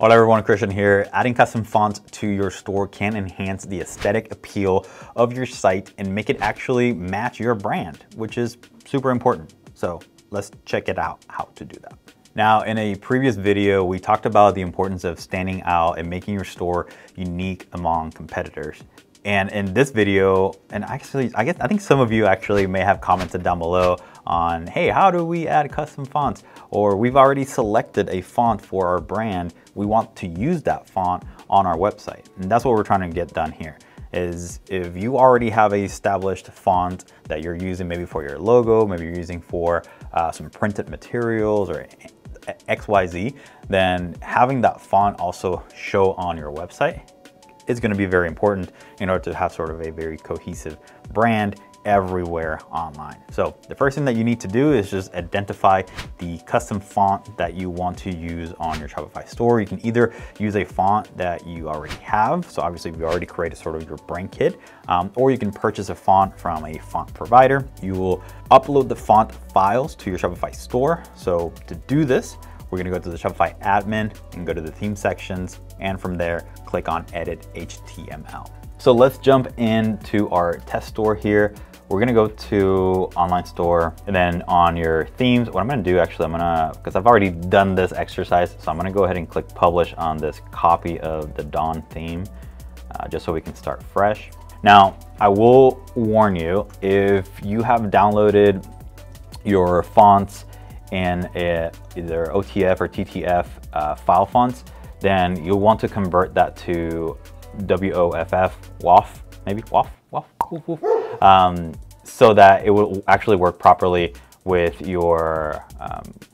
Hola everyone, Christian here. Adding custom fonts to your store can enhance the aesthetic appeal of your site and make it actually match your brand, which is super important. So let's check it out, how to do that. Now, in a previous video, we talked about the importance of standing out and making your store unique among competitors. And in this video, and actually, I think some of you actually may have commented down below on, hey, how do we add custom fonts? Or we've already selected a font for our brand. We want to use that font on our website. And that's what we're trying to get done here is if you already have an established font that you're using maybe for your logo, maybe you're using for some printed materials or XYZ, then having that font also show on your website is going to be very important in order to have sort of a very cohesive brand everywhere online. So the first thing that you need to do is just identify the custom font that you want to use on your Shopify store. You can either use a font that you already have. So obviously we already created sort of your brand kit, or you can purchase a font from a font provider. You will upload the font files to your Shopify store. So to do this, we're gonna go to the Shopify admin and go to the theme sections. And from there, click on edit HTML. So let's jump into our test store here. We're gonna go to online store and then on your themes, what I'm gonna do actually, because I've already done this exercise, so I'm gonna go ahead and click publish on this copy of the Dawn theme, just so we can start fresh. Now, I will warn you, if you have downloaded your fonts in either OTF or TTF file fonts, then you'll want to convert that to WOFF, so that it will actually work properly with your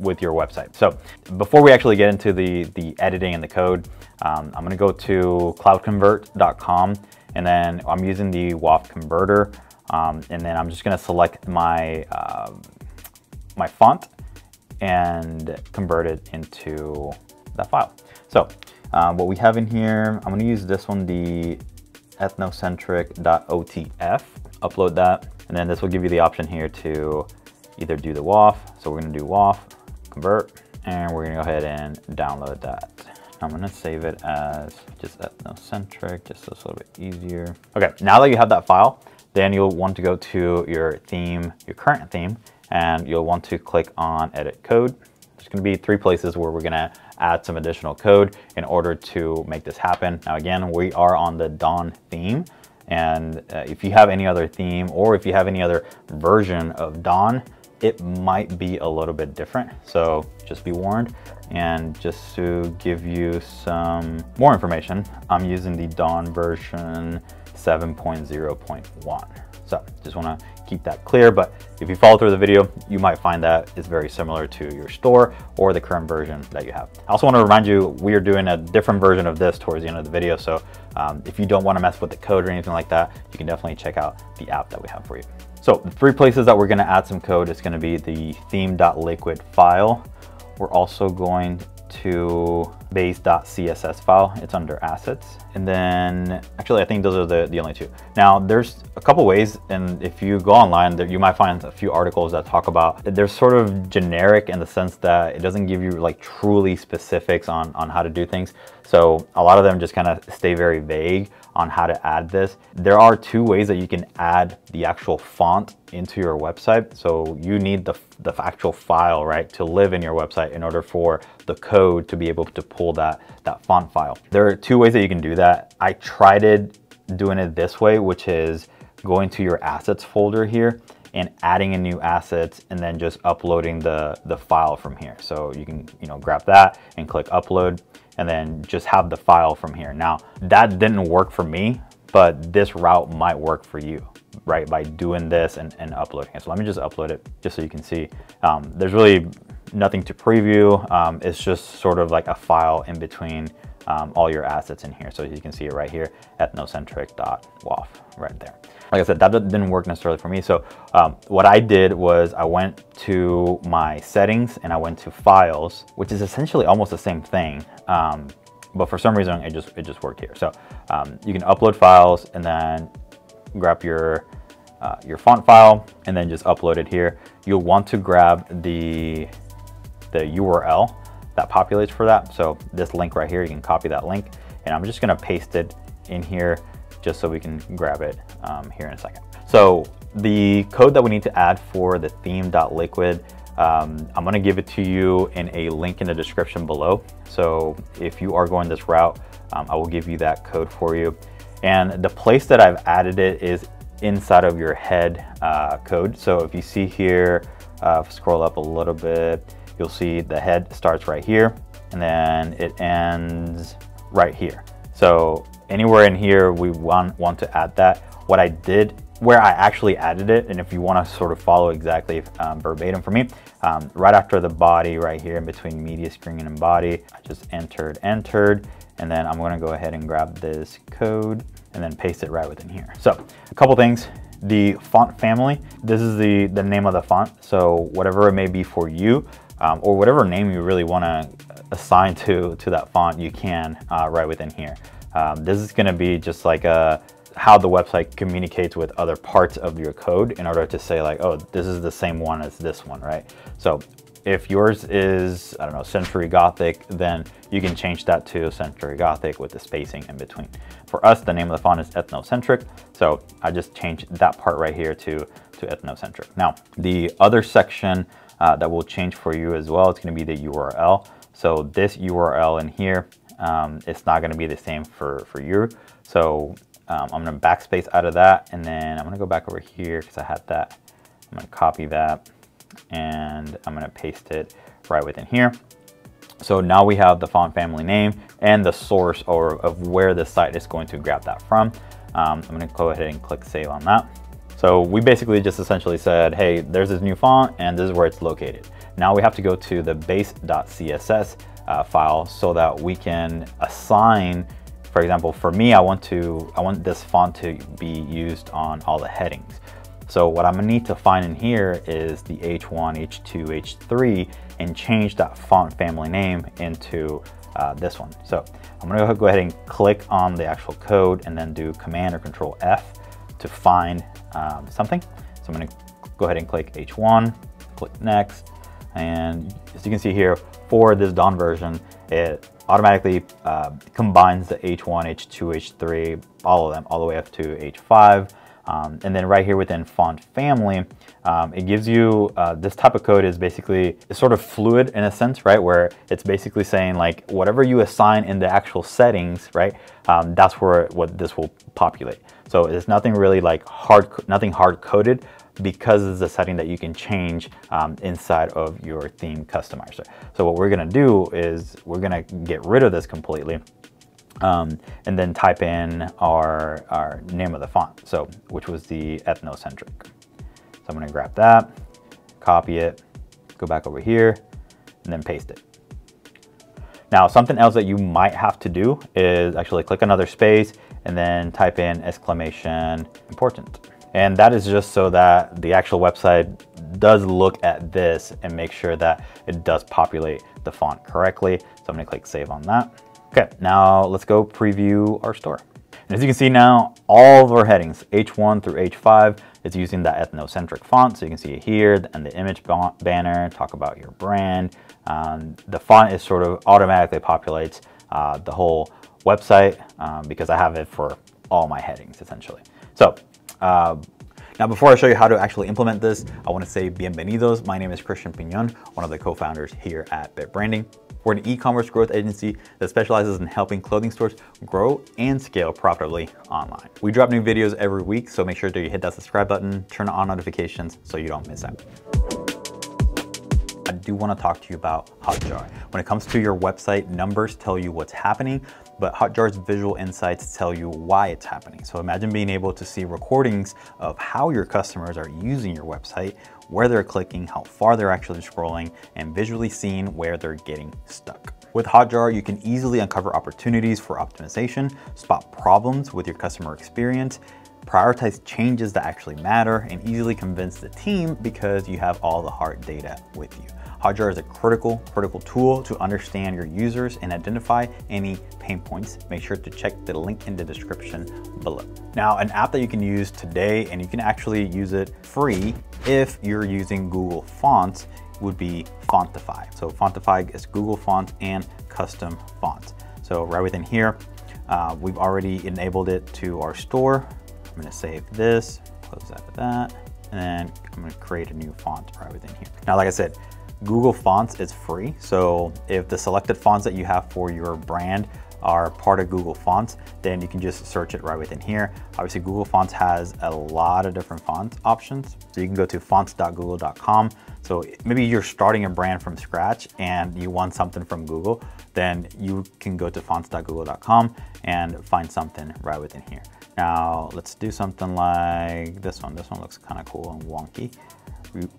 website. So before we actually get into the editing and the code, I'm gonna go to cloudconvert.com and then I'm using the WOFF converter. And then I'm just gonna select my, my font and convert it into that file. So what we have in here, I'm gonna use this one, the ethnocentric.otf, upload that. And then this will give you the option here to either do the WOFF. So we're gonna do WOFF, convert, and we're gonna go ahead and download that. I'm gonna save it as just ethnocentric, just so it's a little bit easier. Okay, now that you have that file, then you'll want to go to your theme, your current theme, and you'll want to click on edit code. There's gonna be three places where we're gonna add some additional code in order to make this happen. Now again, we are on the Dawn theme, and if you have any other theme or if you have any other version of Dawn, it might be a little bit different. So just be warned. And just to give you some more information, I'm using the Dawn version 7.0.1. So just wanna keep that clear, but if you follow through the video, you might find that it's very similar to your store or the current version that you have. I also wanna remind you, we are doing a different version of this towards the end of the video. So if you don't wanna mess with the code or anything like that, you can definitely check out the app that we have for you. So the three places that we're gonna add some code is gonna be the theme.liquid file. We're also going to base.css file. It's under assets. And then actually, I think those are the only two. Now there's a couple ways. And if you go online there, you might find a few articles that talk about, they're sort of generic in the sense that it doesn't give you like truly specifics on how to do things. So a lot of them just kind of stay very vague on how to add this. There are two ways that you can add the actual font into your website. So you need the actual file, right, to live in your website in order for the code to be able to pull that font file. There are two ways that you can do that. I tried doing it this way, which is going to your assets folder here and adding a new assets and then just uploading the file from here. So you can, you know, grab that and click upload and then just have the file from here. Now that didn't work for me, but this route might work for you, right? By doing this and uploading it. So let me just upload it just so you can see. There's really nothing to preview. It's just sort of like a file in between all your assets in here. So you can see it right here, ethnocentric.woff right there. Like I said, that didn't work necessarily for me. So what I did was I went to my settings and I went to files, which is essentially almost the same thing. But for some reason, it just worked here. So you can upload files and then grab your font file and then just upload it here. You'll want to grab the URL that populates for that. So this link right here, you can copy that link, and I'm just gonna paste it in here just so we can grab it here in a second. So the code that we need to add for the theme.liquid, I'm gonna give it to you in a link in the description below. So if you are going this route, I will give you that code for you. And the place that I've added it is inside of your head code. So if you see here, scroll up a little bit, you'll see the head starts right here and then it ends right here. So anywhere in here, we want to add that. What I did, where I actually added it, and if you want to sort of follow exactly verbatim for me, right after the body right here in between media screen and body, I just entered, and then I'm going to go ahead and grab this code and then paste it right within here. So a couple things. The font family, this is the name of the font. So whatever it may be for you, or whatever name you really want to assign to that font, you can right within here. This is going to be just like how the website communicates with other parts of your code in order to say like, oh, this is the same one as this one, right? So if yours is, I don't know, Century Gothic, then you can change that to Century Gothic with the spacing in between. For us, the name of the font is Ethnocentric. So I just changed that part right here to Ethnocentric. Now, the other section that will change for you as well, it's gonna be the URL. So this URL in here, it's not gonna be the same for you. So I'm gonna backspace out of that, and then I'm gonna go back over here because I had that. I'm gonna copy that, and I'm gonna paste it right within here. So now we have the font family name and the source or of where the site is going to grab that from. I'm gonna go ahead and click save on that. So we basically just essentially said, hey, there's this new font and this is where it's located. Now we have to go to the base.css file so that we can assign, for example, for me, I want this font to be used on all the headings. So what I'm gonna need to find in here is the H1, H2, H3, and change that font family name into this one. So I'm gonna go ahead and click on the actual code and then do Command or Control F to find something. So I'm gonna go ahead and click H1, click Next. And as you can see here, for this Dawn version, it automatically combines the H1, H2, H3, all of them, all the way up to H5. And then right here within font family, it gives you, this type of code is basically, it's sort of fluid in a sense, right? Where it's basically saying like, whatever you assign in the actual settings, right? That's where what this will populate. So it's nothing really like hard coded because it's a setting that you can change inside of your theme customizer. So what we're gonna do is we're gonna get rid of this completely. And then type in our name of the font, so which was the Ethnocentric. So I'm gonna grab that, copy it, go back over here, and then paste it. Now, something else that you might have to do is actually click another space and then type in exclamation important. And that is just so that the actual website does look at this and make sure that it does populate the font correctly. So I'm gonna click save on that. Okay, now let's go preview our store. And as you can see now, all of our headings, H1 through H5, is using that Ethnocentric font. So you can see it here and the image banner, talk about your brand. The font is sort of automatically populates the whole website because I have it for all my headings essentially. So now before I show you how to actually implement this, I wanna say bienvenidos. My name is Christian Pignon, one of the co-founders here at BitBranding. We're an e-commerce growth agency that specializes in helping clothing stores grow and scale profitably online. We drop new videos every week, so make sure that you hit that subscribe button, turn on notifications so you don't miss out. I do want to talk to you about Hotjar. When it comes to your website, numbers tell you what's happening, but Hotjar's visual insights tell you why it's happening. So imagine being able to see recordings of how your customers are using your website, where they're clicking, how far they're actually scrolling, and visually seeing where they're getting stuck. With Hotjar, you can easily uncover opportunities for optimization, spot problems with your customer experience, prioritize changes that actually matter, and easily convince the team because you have all the hard data with you. Hotjar is a critical tool to understand your users and identify any pain points. Make sure to check the link in the description below. Now, an app that you can use today, and you can actually use it free if you're using Google Fonts, would be Fontify. So Fontify is Google Fonts and custom fonts. So right within here, we've already enabled it to our store. I'm going to save this, close out of that, and then I'm going to create a new font right within here. Now, like I said, Google Fonts is free. So if the selected fonts that you have for your brand are part of Google Fonts, then you can just search it right within here. Obviously, Google Fonts has a lot of different font options. So you can go to fonts.google.com. So maybe you're starting a brand from scratch and you want something from Google, then you can go to fonts.google.com and find something right within here. Now let's do something like this one. This one looks kind of cool and wonky.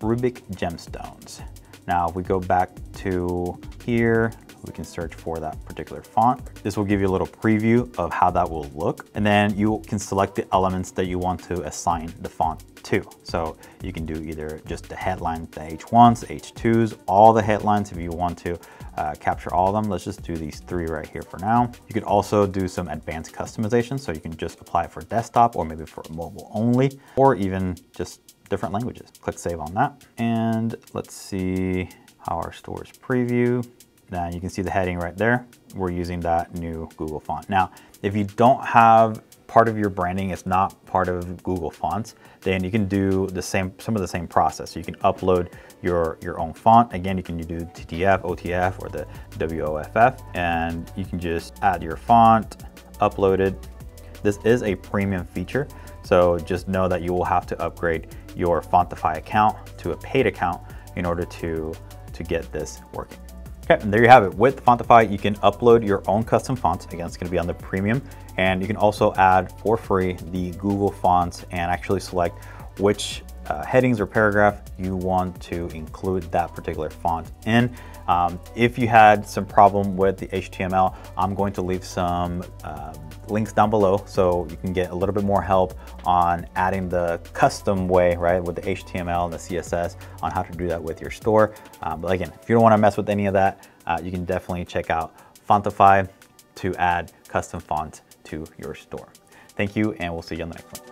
Rubik Gemstones. Now if we go back to here, we can search for that particular font. This will give you a little preview of how that will look. And then you can select the elements that you want to assign the font to. So you can do either just the headline, the H1s, H2s, all the headlines if you want to capture all of them. Let's just do these three right here for now. You could also do some advanced customization. So you can just apply it for desktop or maybe for mobile only, or even just different languages. Click save on that. And let's see how our store's preview. Now you can see the heading right there. We're using that new Google font. Now, if you don't have part of your branding, it's not part of Google Fonts, then you can do the same, some of the same process. So you can upload your own font. Again, you can do TTF, OTF, or the WOFF, and you can just add your font, upload it. This is a premium feature. So just know that you will have to upgrade your Fontify account to a paid account in order to get this working. Okay, and there you have it. With Fontify, you can upload your own custom fonts. Again, it's gonna be on the premium. And you can also add for free the Google Fonts and actually select which headings or paragraph you want to include that particular font in. If you had some problem with the HTML, I'm going to leave some links down below so you can get a little bit more help on adding the custom way, right, with the HTML and the CSS on how to do that with your store. But again, if you don't want to mess with any of that, you can definitely check out Fontify to add custom fonts to your store. Thank you, and we'll see you on the next one.